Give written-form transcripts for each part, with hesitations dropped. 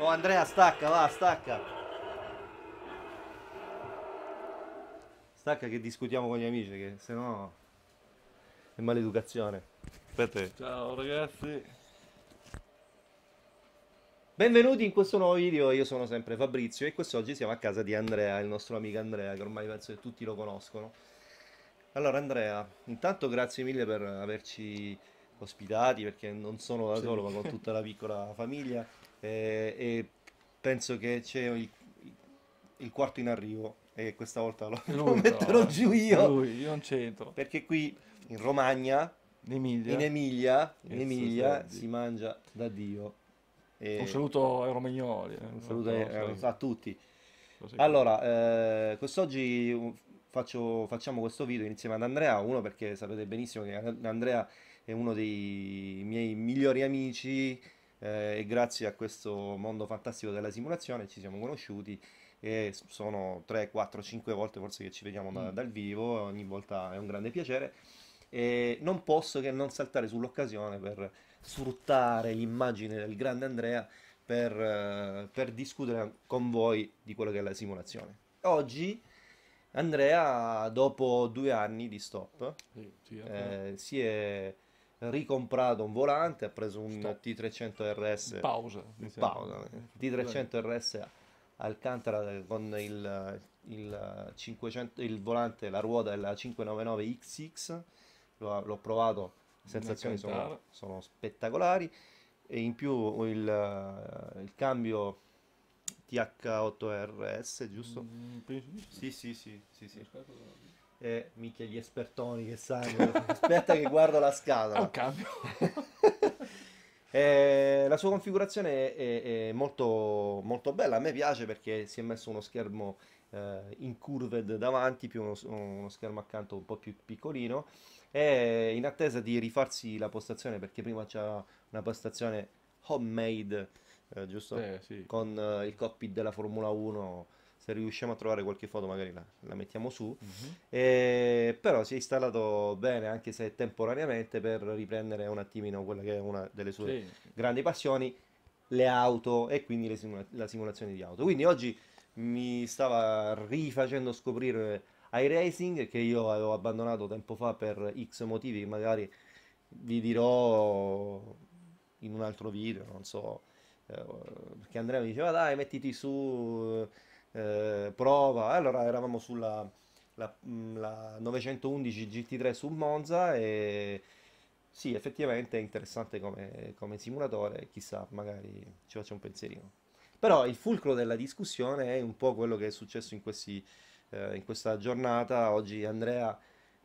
Oh Andrea, stacca, va, stacca. Stacca che discutiamo con gli amici, che sennò è maleducazione. Per te. Ciao ragazzi. Benvenuti in questo nuovo video, io sono sempre Fabrizio e quest'oggi siamo a casa di Andrea, il nostro amico Andrea, che ormai penso che tutti lo conoscono. Allora Andrea, intanto grazie mille per averci ospitati, perché non sono da solo, ma con tutta la piccola famiglia. E penso che c'è il quarto in arrivo e questa volta lo metterò giù io. Lui, io non c'entro. Perché qui in Romagna, in Emilia si mangia da Dio. E un saluto ai romagnoli. Un saluto a tutti. Allora, quest'oggi facciamo questo video insieme ad Andrea, uno perché sapete benissimo che Andrea è uno dei miei migliori amici. E grazie a questo mondo fantastico della simulazione ci siamo conosciuti e sono 3, 4, 5 volte forse che ci vediamo dal vivo, ogni volta è un grande piacere e non posso che non saltare sull'occasione per sfruttare l'immagine del grande Andrea per discutere con voi di quello che è la simulazione. Oggi Andrea, dopo 2 anni di stop, si è ricomprato un volante, ha preso un T300RS in pausa, T300RS Alcantara con il volante, la ruota della 599XX. L'ho provato, le sensazioni sono spettacolari e in più il cambio TH8RS, giusto? Sì. Minchia, gli espertoni che sanno. Aspetta che guardo la scatola. Un cambio. La sua configurazione è molto, molto bella. A me piace perché si è messo uno schermo incurved davanti, più uno schermo accanto un po' più piccolino. È in attesa di rifarsi la postazione, perché prima c'era una postazione homemade, giusto? Sì. Con il cockpit della Formula 1. Se riusciamo a trovare qualche foto magari la mettiamo su. Però si è installato bene, anche se temporaneamente, per riprendere un attimino quella che è una delle sue grandi passioni, le auto, e quindi la simulazione di auto. Quindi oggi mi stava rifacendo scoprire iRacing, che io avevo abbandonato tempo fa per X motivi che magari vi dirò in un altro video, non so, perché Andrea mi diceva dai mettiti su, prova. Allora eravamo sulla la 911 GT3 su Monza e sì, effettivamente è interessante come simulatore, chissà, magari ci faccio un pensierino. Però il fulcro della discussione è un po' quello che è successo in questa giornata. Oggi Andrea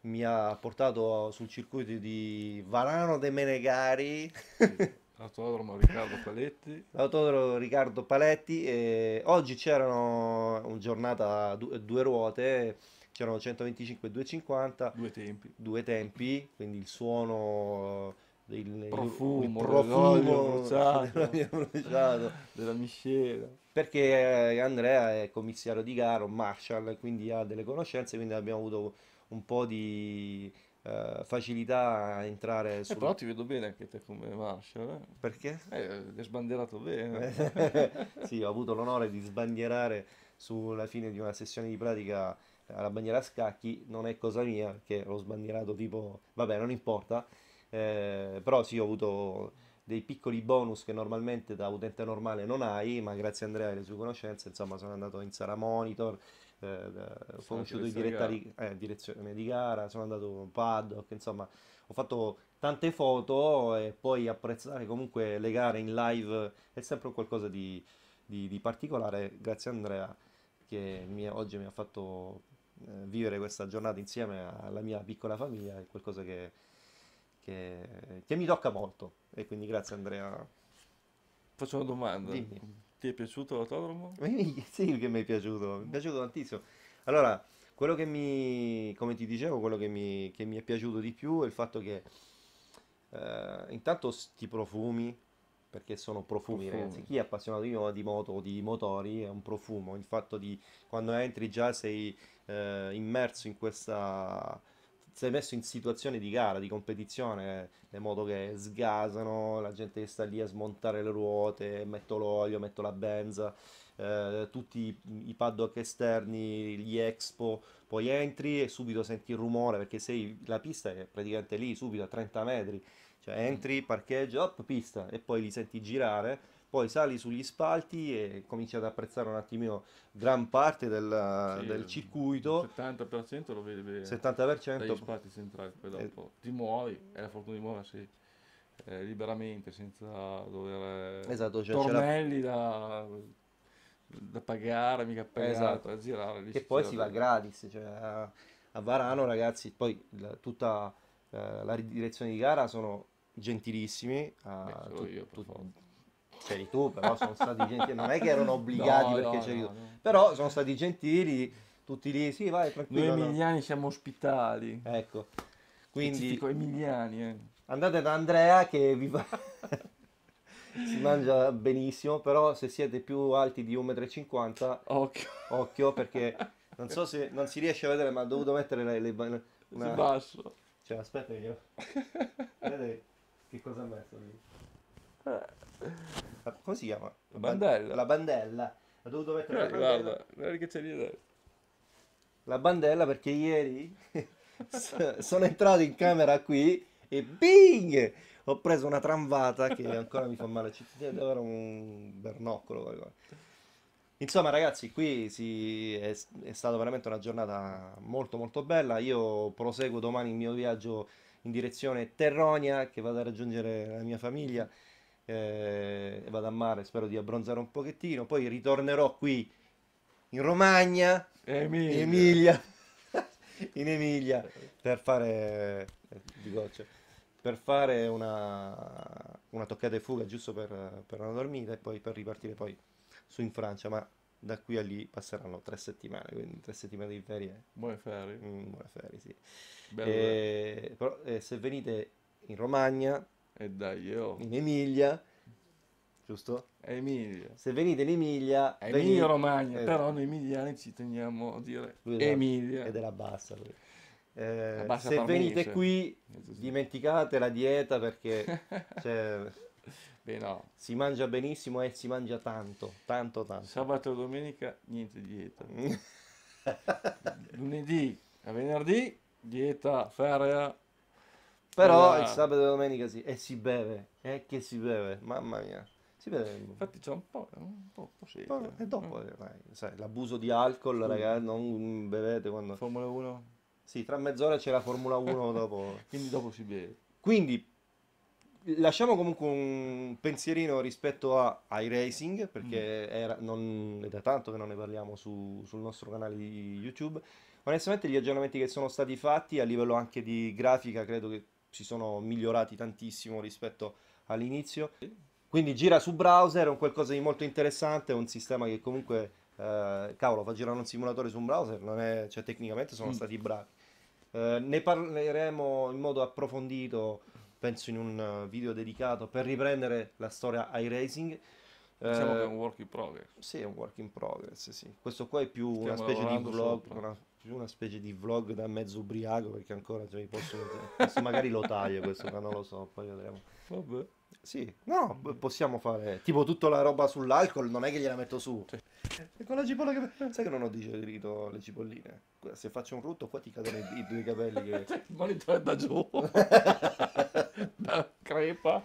mi ha portato sul circuito di Varano de Meregari. L'autodromo Riccardo Paletti. L'autodromo Riccardo Paletti. E oggi c'erano una giornata due ruote, c'erano 125 e 250. Due tempi, quindi il suono, il profumo bruciato, della miscela. Perché Andrea è commissario di gara, un marshal, quindi ha delle conoscenze, quindi abbiamo avuto un po' di facilità a entrare sul... Però ti vedo bene anche te come marshal, eh? Perché? L'hai sbandierato bene. Sì, ho avuto l'onore di sbandierare sulla fine di una sessione di pratica alla bandiera a scacchi. Non è cosa mia, perché l'ho sbandierato tipo... Vabbè, non importa. Però sì, ho avuto dei piccoli bonus che normalmente da utente normale non hai, ma grazie a Andrea e alle sue conoscenze, insomma, sono andato in sala monitor, ho conosciuto direzione di gara, sono andato paddock, insomma ho fatto tante foto e poi apprezzare comunque le gare in live è sempre qualcosa di particolare. Grazie a Andrea che oggi mi ha fatto vivere questa giornata insieme alla mia piccola famiglia, è qualcosa che mi tocca molto, e quindi grazie Andrea. Faccio una domanda. Dimmi. Ti è piaciuto l'autodromo? Sì, che mi è piaciuto, tantissimo. Allora, quello che come ti dicevo, quello che mi è piaciuto di più è il fatto che intanto sti profumi, perché sono profumi. Ragazzi, chi è appassionato di moto o di motori è un profumo, il fatto di quando entri già sei immerso in questa sei messo in situazione di gara, di competizione, le moto che sgasano, la gente che sta lì a smontare le ruote, metto l'olio, metto la benza, tutti i paddock esterni, gli expo, poi entri e subito senti il rumore, perché sei, la pista è praticamente lì, subito a 30 metri, cioè entri, parcheggio, hop, pista, e poi li senti girare. Poi sali sugli spalti e cominci ad apprezzare un attimino gran parte del circuito. Il 70% lo vedi bene. 70% dagli spalti centrali, poi dopo ti muovi, è la fortuna di muoversi liberamente, senza dover cioè tornelli da pagare, mica pagare, da girare. Lì che poi si va gratis, cioè a Varano ragazzi, poi tutta la ridirezione di gara sono gentilissimi. C'eri tu, però sono stati gentili, non è che erano obbligati, no, perché no, c'eri tu, però sono stati gentili, tutti lì, sì vai tranquillo. Noi emiliani siamo ospitali. Ecco, quindi emiliani, andate da Andrea che vi fa... si mangia benissimo, però se siete più alti di 1,50 m, occhio, perché non so se non si riesce a vedere, ma ho dovuto mettere le basso. Cioè aspetta io, vedete che cosa ha messo lì. Come si chiama? La bandella. La bandella. Ho dovuto mettere la bandella. Guarda che c'è lì dentro. La bandella, perché ieri sono entrato in camera qui e bing! Ho preso una tramvata che ancora mi fa male. Ci deve avere un bernoccolo. Qualcosa. Insomma ragazzi, qui è stata veramente una giornata molto molto bella. Io proseguo domani il mio viaggio in direzione Terronia, che vado a raggiungere la mia famiglia. Vado a mare, spero di abbronzare un pochettino, poi ritornerò qui in Romagna, in Emilia per fare una toccata e fuga, giusto per una dormita, e poi per ripartire poi su in Francia, ma da qui a lì passeranno 3 settimane, quindi 3 settimane di ferie. Buone ferie. Buone ferie, sì. Però, se venite in Romagna, e dai, io in Emilia, giusto? Emilia. Se venite in Emilia, Emilia Romagna, però noi emiliani ci teniamo a dire Emilia. Ed è la bassa. Se venite qui, dimenticate la dieta, perché cioè, beh, no, si mangia benissimo e si mangia tanto, tanto, tanto. Sabato e domenica niente dieta. Lunedì a venerdì dieta ferrea. Però il sabato e domenica sì, e si beve, che si beve, mamma mia, si beve. Infatti c'è un po' sì. E dopo, sai, l'abuso di alcol, ragazzi, non bevete quando... Formula 1? Sì, tra mezz'ora c'è la Formula 1 dopo. Quindi dopo si beve. Quindi, lasciamo comunque un pensierino rispetto a iRacing, perché è da tanto che non ne parliamo sul nostro canale di YouTube. Onestamente gli aggiornamenti che sono stati fatti a livello anche di grafica, credo che si sono migliorati tantissimo rispetto all'inizio, quindi gira su browser, è un qualcosa di molto interessante, è un sistema che comunque cavolo, fa girare un simulatore su un browser, non è, cioè, tecnicamente sono stati bravi. Ne parleremo in modo approfondito, penso in un video dedicato, per riprendere la storia iRacing. Diciamo che è un work in progress. Sì, è un work in progress, sì. Questo qua è più una specie di vlog, una specie di vlog da mezzo ubriaco, perché ancora cioè, posso magari lo taglio questo, ma non lo so, poi vedremo. Vabbè. Sì, no, possiamo fare tipo tutta la roba sull'alcol, non è che gliela metto su. E con la cipolla che... Sai che non ho digerito le cipolline? Se faccio un rutto qua ti cadono i 2 capelli che... Il monitor è da giù. Da crepa.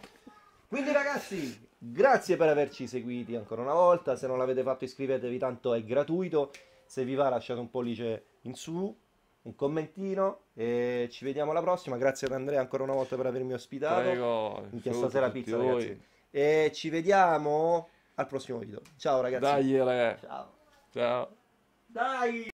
Quindi ragazzi, grazie per averci seguiti ancora una volta. Se non l'avete fatto iscrivetevi, tanto è gratuito. Se vi va lasciate un pollice in su, un commentino e ci vediamo alla prossima. Grazie ad Andrea ancora una volta per avermi ospitato. Prego, minchia, stasera pizza ragazzi. E ci vediamo al prossimo video. Ciao ragazzi. Dai, ciao. Ciao. Dai.